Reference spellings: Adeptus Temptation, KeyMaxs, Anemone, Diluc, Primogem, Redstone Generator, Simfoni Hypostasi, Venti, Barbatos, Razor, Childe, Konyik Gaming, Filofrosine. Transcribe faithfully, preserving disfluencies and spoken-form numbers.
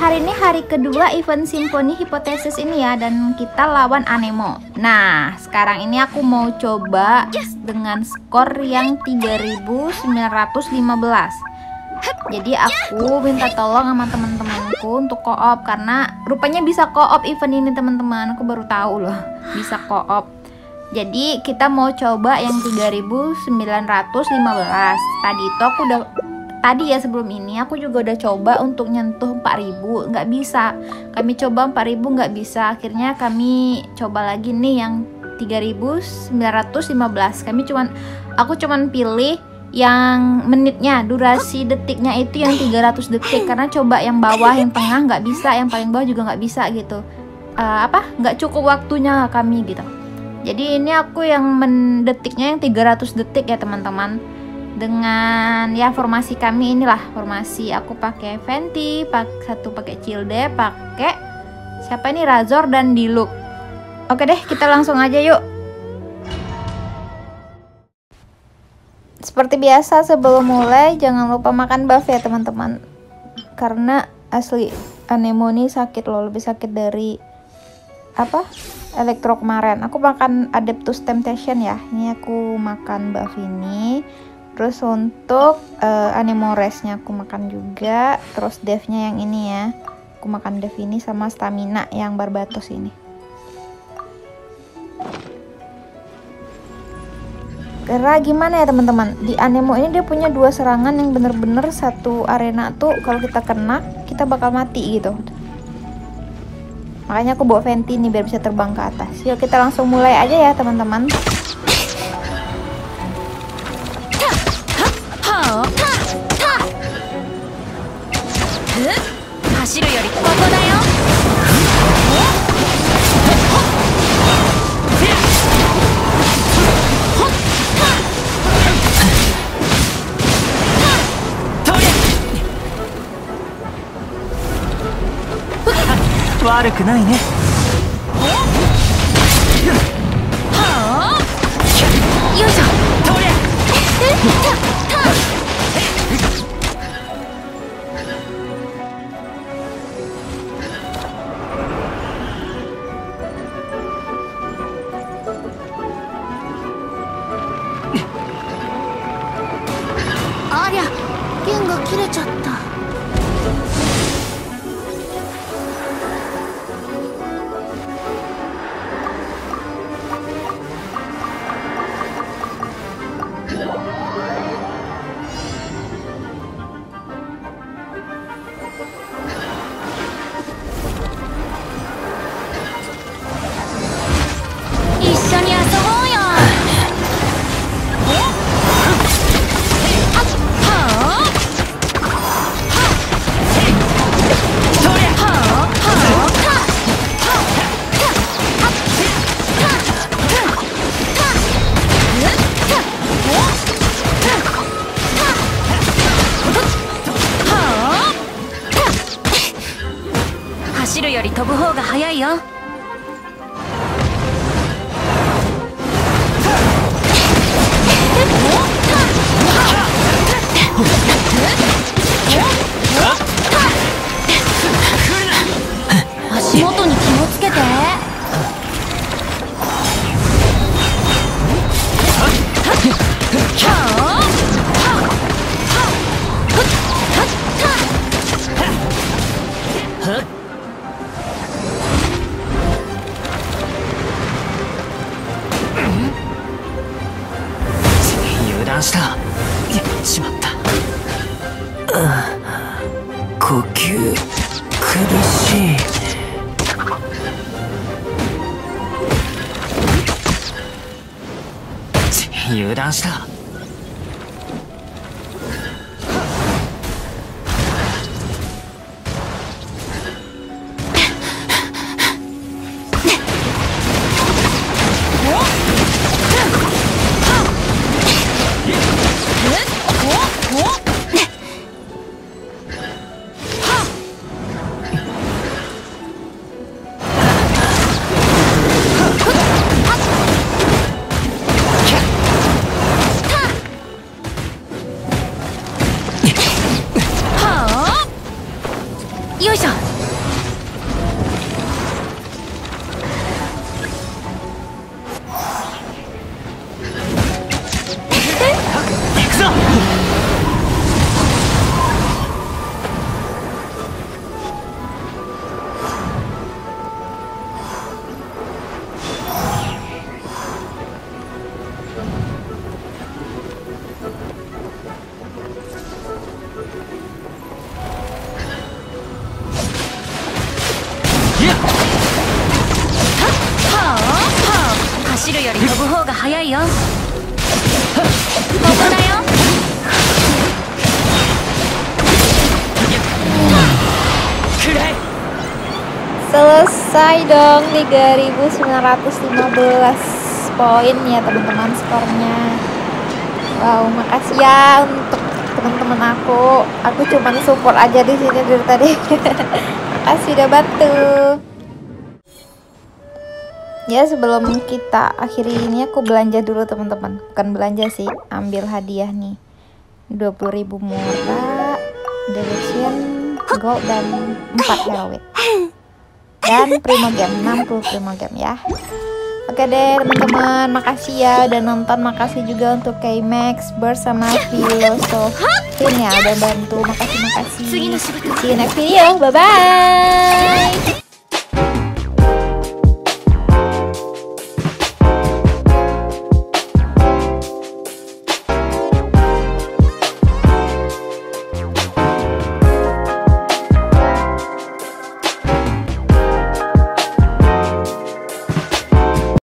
hari ini hari kedua event Simfoni Hypostasi ini ya, dan kita lawan Anemone. Nah, sekarang ini aku mau coba dengan skor yang tiga ribu sembilan ratus lima belas. Jadi aku minta tolong sama teman-temanku untuk koop, karena rupanya bisa koop event ini teman-teman. Aku baru tahu loh bisa koop. Jadi kita mau coba yang tiga ribu sembilan ratus lima belas. Tadi itu aku udah tadi ya sebelum ini aku juga udah coba untuk nyentuh empat ribu, nggak bisa. Kami coba empat ribu nggak bisa. Akhirnya kami coba lagi nih yang tiga ribu sembilan ratus lima belas. Kami cuman aku cuman pilih yang menitnya, durasi detiknya itu yang tiga ratus detik, karena coba yang bawah, yang tengah nggak bisa, yang paling bawah juga nggak bisa gitu. Uh, apa? Nggak cukup waktunya kami gitu. Jadi ini aku yang mendetiknya yang tiga ratus detik ya teman-teman. Dengan ya formasi kami inilah formasi. Aku pakai Venti, pak satu pakai Childe, pakai siapa ini Razor dan Diluc. Oke deh, kita langsung aja yuk. Seperti biasa sebelum mulai jangan lupa makan buff ya teman-teman. Karena asli Anemone sakit loh, lebih sakit dari apa? Elektro kemarin. Aku makan Adeptus Temptation ya. Ini aku makan buff ini. Terus untuk uh, Anemone restnya aku makan juga. Terus devnya yang ini ya. Aku makan dev ini sama stamina yang Barbatos ini. Kira gimana ya teman-teman? Di Anemone ini dia punya dua serangan yang bener-bener satu arena tuh kalau kita kena kita bakal mati gitu. Makanya aku bawa Venti nih biar bisa terbang ke atas. Yuk kita langsung mulai aja ya teman-teman. Waruk nai ne. Selesai dong tiga ribu sembilan ratus lima belas poin ya teman-teman skornya. Wow, makasih ya untuk teman-teman aku. Aku cuman support aja di sini dari tadi. Makasih udah bantu. Ya sebelum kita akhiri ini aku belanja dulu teman-teman. Bukan belanja sih, ambil hadiah nih. dua puluh ribu murah, Delusion, Gold dan empat heroic. Dan Primogem, enam puluh Primogem ya. Oke deh teman-teman, makasih ya udah nonton, makasih juga untuk K M A X bersama Filofrosine ya udah bantu, makasih makasih. See you next video, bye bye.